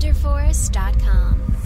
BlenderForest.com.